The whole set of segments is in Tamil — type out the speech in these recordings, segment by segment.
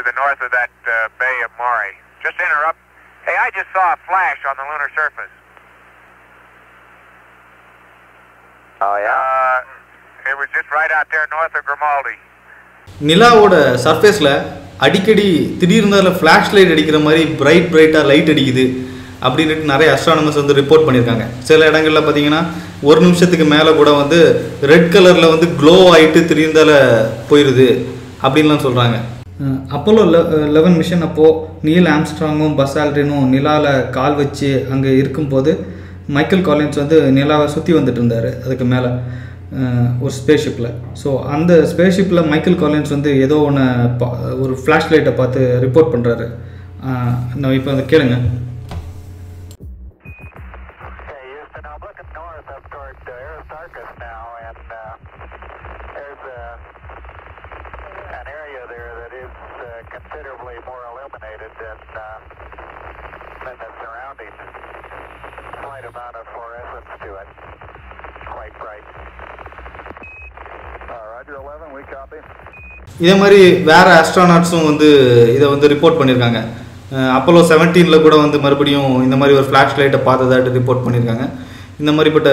to the north of that Bay of Maury. Just interrupt. Hey, I just saw a flash on the lunar surface. Oh, yeah? It was just right out there north of Grimaldi. நிலாவோட சர்ஃபேஸில் அடிக்கடி திடீர்னு ஃப்ளாஷ் லைட் அடிக்கிற மாதிரி பிரைட்டாக லைட் அடிக்குது அப்படின்ட்டு நிறைய அஸ்ட்ரானமர்ஸ் வந்து ரிப்போர்ட் பண்ணியிருக்காங்க. சில இடங்களில் பார்த்தீங்கன்னா ஒரு நிமிஷத்துக்கு மேலே கூட வந்து ரெட் கலரில் வந்து க்ளோ ஆகிட்டு திடீர்ந்தால போயிடுது அப்படின்லாம் சொல்கிறாங்க. அப்போலோ 11 மிஷன் அப்போது நீல் ஆம்ஸ்ட்ராங்கும் பஸ் ஆல்ட்ரினும் நிலாவில் கால் வச்சு அங்கே இருக்கும்போது மைக்கேல் காலின்ஸ் வந்து நிலாவை சுற்றி வந்துட்டு இருந்தார் அதுக்கு மேலே ஒரு ஸ்பேஸ்ஷிப்பில். ஸோ அந்த ஸ்பேஸ்ஷிப்பில் மைக்கேல் காலின்ஸ் வந்து ஏதோ ஒன்று ஒரு ஃப்ளாஷ் லைட்டை பார்த்து ரிப்போர்ட் பண்ணுறாரு. நான் இப்போ அதை கேளுங்க. இதே மாதிரி வேறு ஆஸ்ட்ரானாட்ஸும் வந்து இதை வந்து ரிப்போர்ட் பண்ணியிருக்காங்க. அப்போலோ 17 கூட வந்து மறுபடியும் இந்த மாதிரி ஒரு ஃப்ளாஷ் லைட்டை பார்த்ததாட்டு ரிப்போர்ட் பண்ணியிருக்காங்க. இந்த மாதிரிப்பட்ட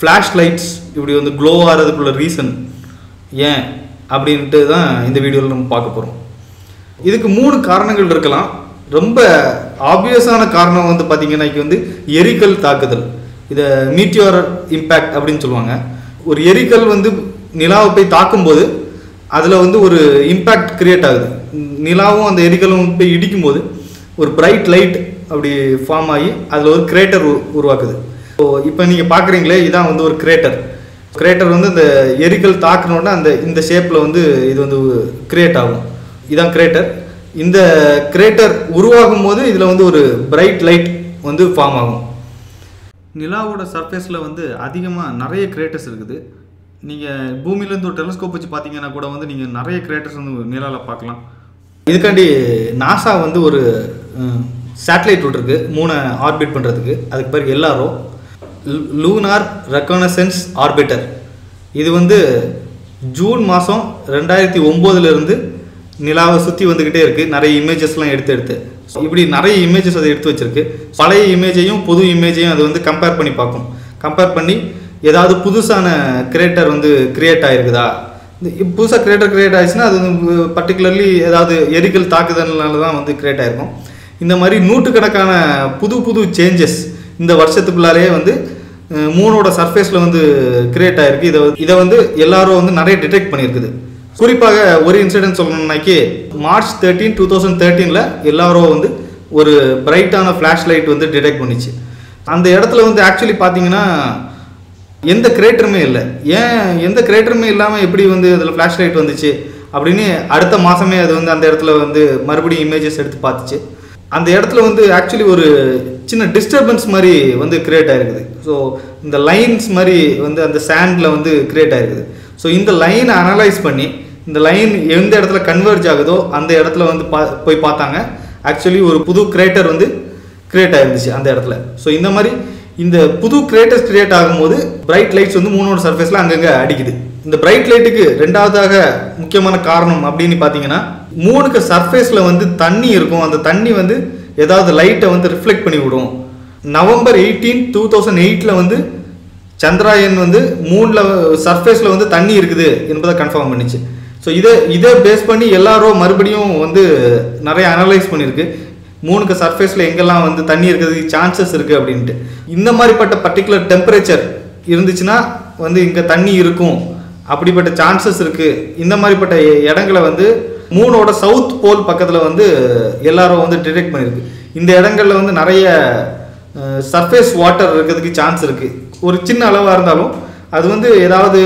ஃப்ளாஷ் லைட்ஸ் இப்படி வந்து க்ளோ ஆகிறதுக்குள்ள ரீசன் ஏன் அப்படின்ட்டு தான் இந்த வீடியோவில் நம்ம பார்க்க போகிறோம். இதுக்கு 3 காரணங்கள் இருக்கலாம். ரொம்ப ஆப்வியஸான காரணம் வந்து பார்த்திங்கன்னா வந்து எரிக்கல் தாக்குதல், இதை மீட்டியோர் இம்பேக்ட் அப்படின்னு சொல்லுவாங்க. ஒரு எரிக்கல் வந்து நிலாவை போய் தாக்கும்போது அதில் வந்து ஒரு இம்பேக்ட் க்ரியேட் ஆகுது. நிலாவும் அந்த எரிக்கலும் போய் இடிக்கும்போது ஒரு பிரைட் லைட் அப்படி ஃபார்ம் ஆகி அதில் ஒரு கிரேட்டர் உருவாக்குது. ஸோ இப்போ நீங்கள் பார்க்குறீங்களே இதான் வந்து ஒரு கிரேட்டர். கிரேட்டர் வந்து இந்த எரிக்கல் தாக்குனோன்னா அந்த இந்த ஷேப்பில் வந்து இது வந்து கிரியேட் ஆகும். இதான் கிரேட்டர். இந்த கிரேட்டர் உருவாகும் போது இதில் வந்து ஒரு பிரைட் லைட் வந்து ஃபார்ம் ஆகும். நிலாவோட சர்ஃபேஸில் வந்து அதிகமாக நிறைய கிரேட்டர்ஸ் இருக்குது. நீங்கள் பூமியிலேருந்து ஒரு டெலிஸ்கோப் வச்சு பார்த்தீங்கன்னா கூட வந்து நீங்கள் நிறைய கிரேட்டர்ஸ் வந்து நிலாவில் பார்க்கலாம். இதுக்காண்டி நாசா வந்து ஒரு சேட்டலைட் விட்டுருக்கு 3 ஆர்பிட் பண்ணுறதுக்கு. அதுக்கு பேர் எல்லாரும் லூனார் ரெக்கனசன்ஸ் ஆர்பிட்டர். இது வந்து ஜூன் மாதம் 2009 நிலாவை சுற்றி வந்துக்கிட்டே இருக்குது. நிறைய இமேஜஸ்லாம் எடுத்து இப்படி நிறைய இமேஜஸ் அதை எடுத்து வச்சுருக்கு. பழைய இமேஜையும் புது இமேஜையும் அது வந்து கம்பேர் பண்ணி பார்க்கும். கம்பேர் பண்ணி ஏதாவது புதுசான கிரியேட்டர் வந்து கிரியேட் ஆகிருக்குதா, புதுசாக கிரியேட்டர் கிரியேட் ஆகிடுச்சுன்னா அது பர்டிகுலர்லி ஏதாவது எரிக்கல் தாக்குதல்னால தான் வந்து கிரியேட் ஆகிருக்கும். இந்த மாதிரி 100கணக்கான புது புது சேஞ்சஸ் இந்த வருஷத்துக்குள்ளாலேயே வந்து மூனோட சர்ஃபேஸில் வந்து கிரியேட் ஆகிருக்கு. இதை வந்து எல்லாரும் வந்து நிறைய டிடெக்ட் பண்ணியிருக்குது. குறிப்பாக ஒரு இன்சிடென்ட் சொல்லணும்னாக்கி March 13, 2013 எல்லாரும் வந்து ஒரு பிரைட்டான ஃப்ளாஷ் லைட் வந்து டிடெக்ட் பண்ணிச்சு. அந்த இடத்துல வந்து ஆக்சுவலி பார்த்தீங்கன்னா எந்த கிரேட்டருமே இல்லை. ஏன் எந்த கிரேட்டருமே இல்லாமல் எப்படி வந்து அதில் ஃப்ளாஷ் லைட் வந்துச்சு அப்படின்னு அடுத்த மாதமே அது வந்து அந்த இடத்துல வந்து மறுபடியும் இமேஜஸ் எடுத்து பார்த்துச்சு. அந்த இடத்துல வந்து ஆக்சுவலி ஒரு சின்ன டிஸ்டர்பன்ஸ் மாதிரி வந்து கிரியேட் ஆகிருக்குது. ஸோ இந்த லைன்ஸ் மாதிரி வந்து அந்த சேண்டில் வந்து கிரியேட் ஆகிருக்குது. ஸோ இந்த லைனை அனலைஸ் பண்ணி இந்த லைன் எந்த இடத்துல கன்வெர்ஜ் ஆகுதோ அந்த இடத்துல வந்து போய் பார்த்தாங்க. ஆக்சுவலி ஒரு புது கிரேட்டர் வந்து கிரியேட் ஆகிருந்துச்சு அந்த இடத்துல. ஸோ இந்த மாதிரி இந்த புது கிரேட்டர்ஸ் கிரியேட் ஆகும்போது பிரைட் லைட்ஸ் வந்து மூணோட சர்ஃபேஸில் அங்கங்கே அடிக்குது. இந்த பிரைட் லைட்டுக்கு 2வது முக்கியமான காரணம் அப்படின்னு பார்த்தீங்கன்னா மூணுக்கு சர்ஃபேஸில் வந்து தண்ணி இருக்கும். அந்த தண்ணி வந்து ஏதாவது லைட்டை வந்து ரிஃப்ளெக்ட் பண்ணி விடும். November 18, 2008 வந்து சந்திராயன் வந்து மூணில் சர்ஃபேஸில் வந்து தண்ணி இருக்குது என்பதை கன்ஃபார்ம் பண்ணிச்சு. ஸோ இதை பேஸ் பண்ணி எல்லாரும் மறுபடியும் வந்து நிறைய அனலைஸ் பண்ணியிருக்கு. மூணுக்கு சர்ஃபேஸில் எங்கெல்லாம் வந்து தண்ணி இருக்கிறதுக்கு சான்சஸ் இருக்குது அப்படின்ட்டு. இந்த மாதிரிப்பட்ட பர்டிகுலர் டெம்பரேச்சர் இருந்துச்சுன்னா வந்து இங்கே தண்ணி இருக்கும், அப்படிப்பட்ட சான்சஸ் இருக்குது. இந்த மாதிரிப்பட்ட இடங்களை வந்து மூணோட சவுத் போல் பக்கத்தில் வந்து எல்லாரும் வந்து டிடெக்ட் பண்ணியிருக்கு. இந்த இடங்களில் வந்து நிறைய சர்ஃபேஸ் வாட்டர் இருக்கிறதுக்கு சான்ஸ் இருக்குது. ஒரு சின்ன அளவாக இருந்தாலும் அது வந்து ஏதாவது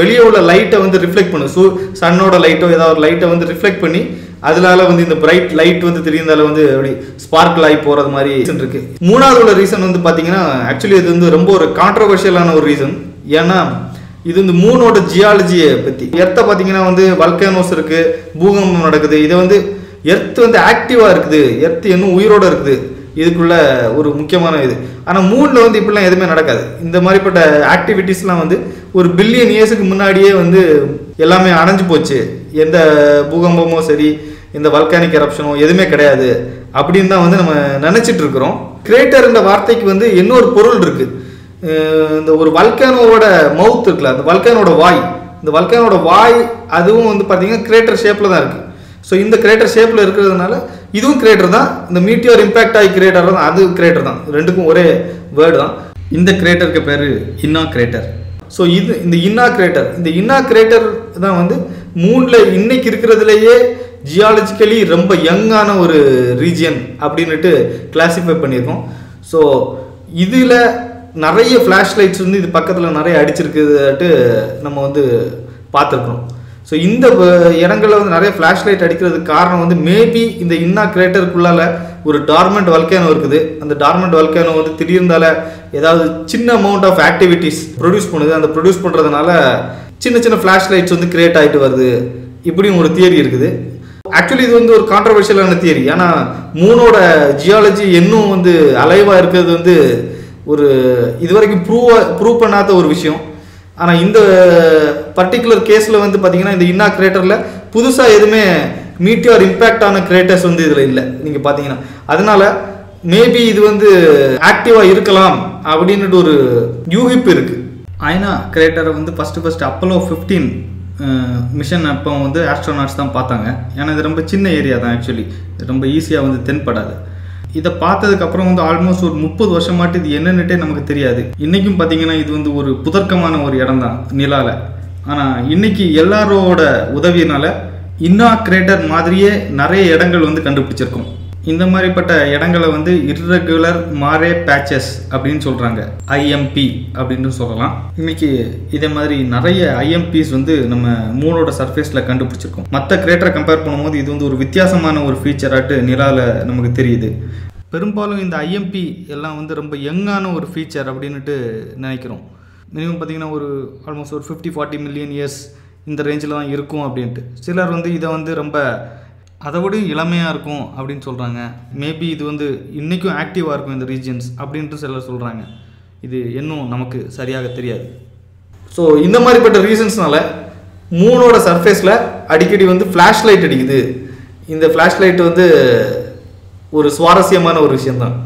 வெளியே உள்ள லைட்டை வந்து ரிஃப்ளெக்ட் பண்ணும். சன்னோட லைட்டோ ஏதாவது லைட்டை வந்து ரிஃப்ளெக்ட் பண்ணி அதனால வந்து இந்த பிரைட் லைட் வந்து தெரியாதால வந்து அப்படி ஸ்பார்க்கிள் ஆகி போகிறது மாதிரி இருக்கு. 3வது உள்ள ரீசன் வந்து பார்த்தீங்கன்னா ஆக்சுவலி இது வந்து ரொம்ப ஒரு கான்ட்ரவர்ஷியலான ஒரு ரீசன். ஏன்னா இது வந்து மூணோட ஜியாலஜியை பற்றி எர்த்தை பார்த்தீங்கன்னா வந்து வல்கனோஸ் இருக்குது, பூகம்பம் நடக்குது. இதை வந்து எர்த் வந்து ஆக்டிவாக இருக்குது, எர்த் இன்னும் உயிரோடு இருக்குது. இதுக்குள்ள ஒரு முக்கியமான இது. ஆனால் மூணில் வந்து இப்படிலாம் எதுவுமே நடக்காது. இந்த மாதிரிப்பட்ட ஆக்டிவிட்டீஸ்லாம் வந்து ஒரு பில்லியன் இயர்ஸுக்கு முன்னாடியே வந்து எல்லாமே அடைஞ்சு போச்சு. எந்த பூகம்பமோ சரி இந்த வல்கானிக் எரப்ஷனோ எதுவுமே கிடையாது அப்படின்னு தான் வந்து நம்ம நினச்சிட்டு இருக்கிறோம். கிரேட்டர்ன்ற வார்த்தைக்கு வந்து இன்னொரு பொருள் இருக்குது. இந்த ஒரு வல்கானோட மவுத் இருக்குல்ல, அந்த வல்கானோட வாய், இந்த வல்கானோட வாய் அதுவும் வந்து பார்த்திங்கன்னா கிரேட்டர் ஷேப்பில் தான் இருக்குது. ஸோ இந்த கிரேட்டர் ஷேப்பில் இருக்கிறதுனால இதுவும் கிரேட்டர் தான், இந்த மீட்டியோர் இம்பேக்ட் ஆகி கிரேட்டர் தான், அது கிரேட்டர் தான், ரெண்டுக்கும் ஒரே வேர்டு தான். இந்த கிரேட்டருக்கு பேர் இன்னா கிரேட்டர். ஸோ இது இந்த இன்னா கிரேட்டர், இந்த இன்னா கிரேட்டர் தான் வந்து மூணில் இன்னைக்கு இருக்கிறதுலையே ஜியாலஜிக்கலி ரொம்ப யங்கான ஒரு ரீஜியன் அப்படின்னுட்டு கிளாஸிஃபை பண்ணியிருக்கோம். ஸோ இதில் நிறைய ஃப்ளாஷ் லைட்ஸ் வந்து இது பக்கத்தில் நிறைய அடிச்சிருக்குதுட்டு நம்ம வந்து பார்த்துருக்கோம். ஸோ இந்த இடங்களில் வந்து நிறைய ஃப்ளாஷ் லைட் அடிக்கிறதுக்கு காரணம் வந்து மேபி இந்த இன்னா கிரேட்டருக்குள்ளால் ஒரு டார்மெண்ட் வல்கானோ இருக்குது, அந்த டார்மெண்ட் வல்கானோ வந்து திடீர்ந்தால ஏதாவது சின்ன அமௌண்ட் ஆஃப் ஆக்டிவிட்டிஸ் ப்ரொடியூஸ் பண்ணுது, அந்த ப்ரொடியூஸ் பண்ணுறதுனால சின்ன சின்ன ஃப்ளாஷ் லைட்ஸ் வந்து கிரியேட் ஆகிட்டு வருது. இப்படியும் ஒரு தியரி இருக்குது. ஆக்சுவலி இது வந்து ஒரு கான்ட்ரவர்ஷியலான தியரி, ஆனால் மூணோட ஜியாலஜி இன்னும் வந்து அலைவாக இருக்கிறது வந்து ஒரு இதுவரைக்கும் ப்ரூவ் பண்ணாத ஒரு விஷயம். ஆனால் இந்த பர்டிகுலர் கேஸில் வந்து பார்த்திங்கன்னா இந்த இன்னா கிரேட்டரில் புதுசாக எதுவுமே மீட்டியார் இம்பேக்ட் ஆன கிரேட்டர்ஸ் வந்து இதில் இல்லை நீங்கள் பார்த்தீங்கன்னா. அதனால் மேபி இது வந்து ஆக்டிவாக இருக்கலாம் அப்படின்னுட்டு ஒரு யூகிப்பு இருக்குது. ஐனா கிரேட்டரை வந்து ஃபஸ்ட்டு Apollo 15 மிஷன் அப்போ வந்து ஆஸ்ட்ரோனாட்ஸ் தான் பார்த்தாங்க. ஏன்னா இது ரொம்ப சின்ன ஏரியா தான், ஆக்சுவலி ரொம்ப ஈஸியாக வந்து தென்படாது. இதை பார்த்ததுக்கப்புறம் வந்து ஆல்மோஸ்ட் ஒரு 30 வருஷமாட்டு இது என்னன்னுட்டே நமக்கு தெரியாது. இன்றைக்கும் பார்த்திங்கன்னா இது வந்து ஒரு புதர்க்கமான ஒரு இடம் தான் நிலாவில். ஆனால் இன்றைக்கி எல்லாரோட உதவியினால் இன்னா கிரேட்டர் மாதிரியே நிறைய இடங்கள் வந்து கண்டுபிடிச்சிருக்கோம். இந்த மாதிரிப்பட்ட இடங்களை வந்து இர்ரெகுலர் மாரே பேச்சஸ் அப்படின்னு சொல்கிறாங்க, ஐஎம்பி அப்படின்னு சொல்லலாம். இன்றைக்கி இதே மாதிரி நிறைய ஐஎம்பிஸ் வந்து நம்ம மூணோட சர்ஃபேஸில் கண்டுபிடிச்சிருக்கோம். மற்ற கிரேட்டரை கம்பேர் பண்ணும்போது இது வந்து ஒரு வித்தியாசமான ஒரு ஃபீச்சராட்டு நிலாவில் நமக்கு தெரியுது. பெரும்பாலும் இந்த ஐஎம்பி எல்லாம் வந்து ரொம்ப யங்கான ஒரு ஃபீச்சர் அப்படின்ட்டு நினைக்கிறோம். மினிமம் பார்த்திங்கன்னா ஒரு ஆல்மோஸ்ட் ஒரு 50-40 மில்லியன் இயர்ஸ் இந்த ரேஞ்சில் தான் இருக்கும் அப்படின்ட்டு சிலர் வந்து இதை வந்து ரொம்ப அதை விட இளமையாக இருக்கும் அப்படின்னு சொல்கிறாங்க. மேபி இது வந்து இன்றைக்கும் ஆக்டிவாக இருக்கும் இந்த ரீஜன்ஸ் அப்படின்ட்டு சிலர் சொல்கிறாங்க. இது இன்னும் நமக்கு சரியாக தெரியாது. ஸோ இந்த மாதிரிப்பட்ட ரீசன்ஸ்னால மூணோட சர்ஃபேஸில் அடிக்கடி வந்து ஃப்ளாஷ் லைட் அடிக்குது. இந்த ஃப்ளாஷ் லைட் வந்து ஒரு சுவாரஸ்யமான ஒரு விஷயந்தான்.